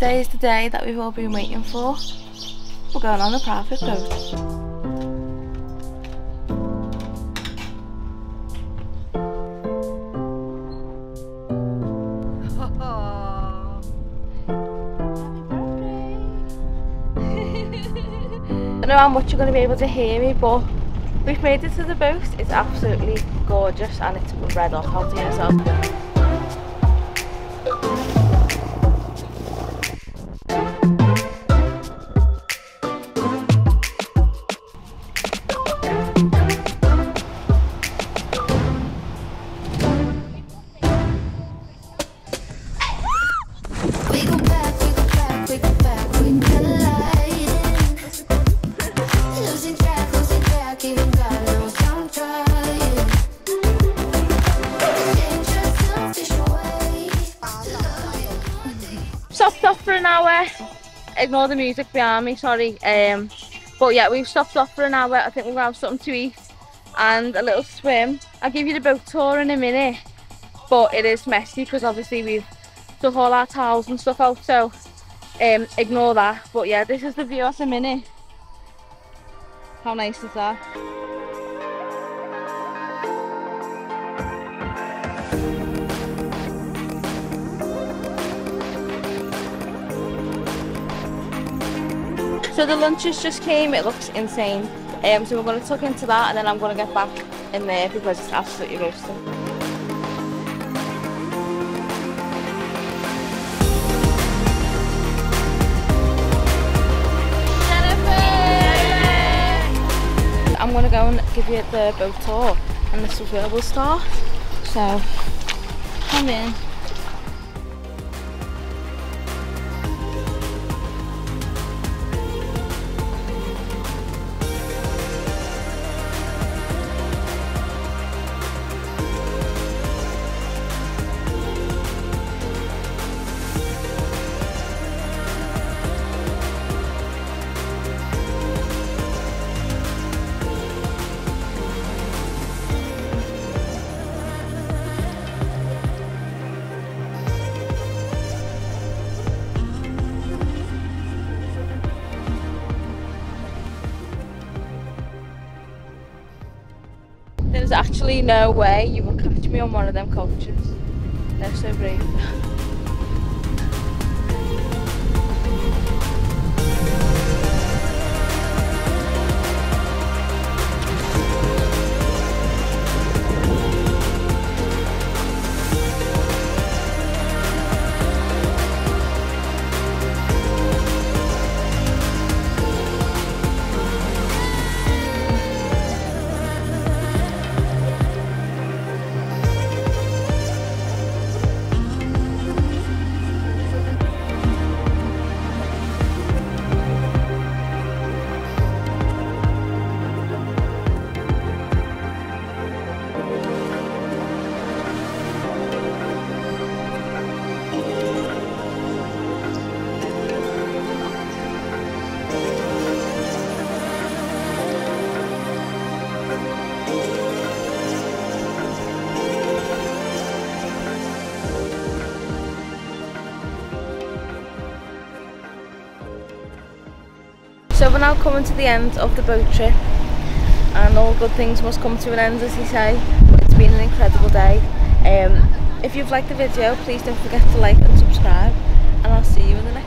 Today is the day that we've all been waiting for. We're going on the private boat. I don't know how much you're going to be able to hear me, but we've made it to the boat. It's absolutely gorgeous and it's red hot. I'll do yourself. Stopped off for an hour. Ignore the music behind me, sorry. But yeah, we've stopped off for an hour. I think we'll have something to eat and a little swim. I'll give you the boat tour in a minute, but it is messy because obviously we've took all our towels and stuff out, so ignore that. But yeah, this is the view at a minute. How nice is that? So the lunches just came, it looks insane. So we're going to tuck into that and then I'm going to get back in there because it's absolutely roasting. I'm going to go and give you the boat tour and this is where we'll start. So, come in. There's actually no way you will catch me on one of them cultures. They're so brave. So we're now coming to the end of the boat trip and all good things must come to an end, as they say. It's been an incredible day. If you've liked the video, please don't forget to like and subscribe and I'll see you in the next one.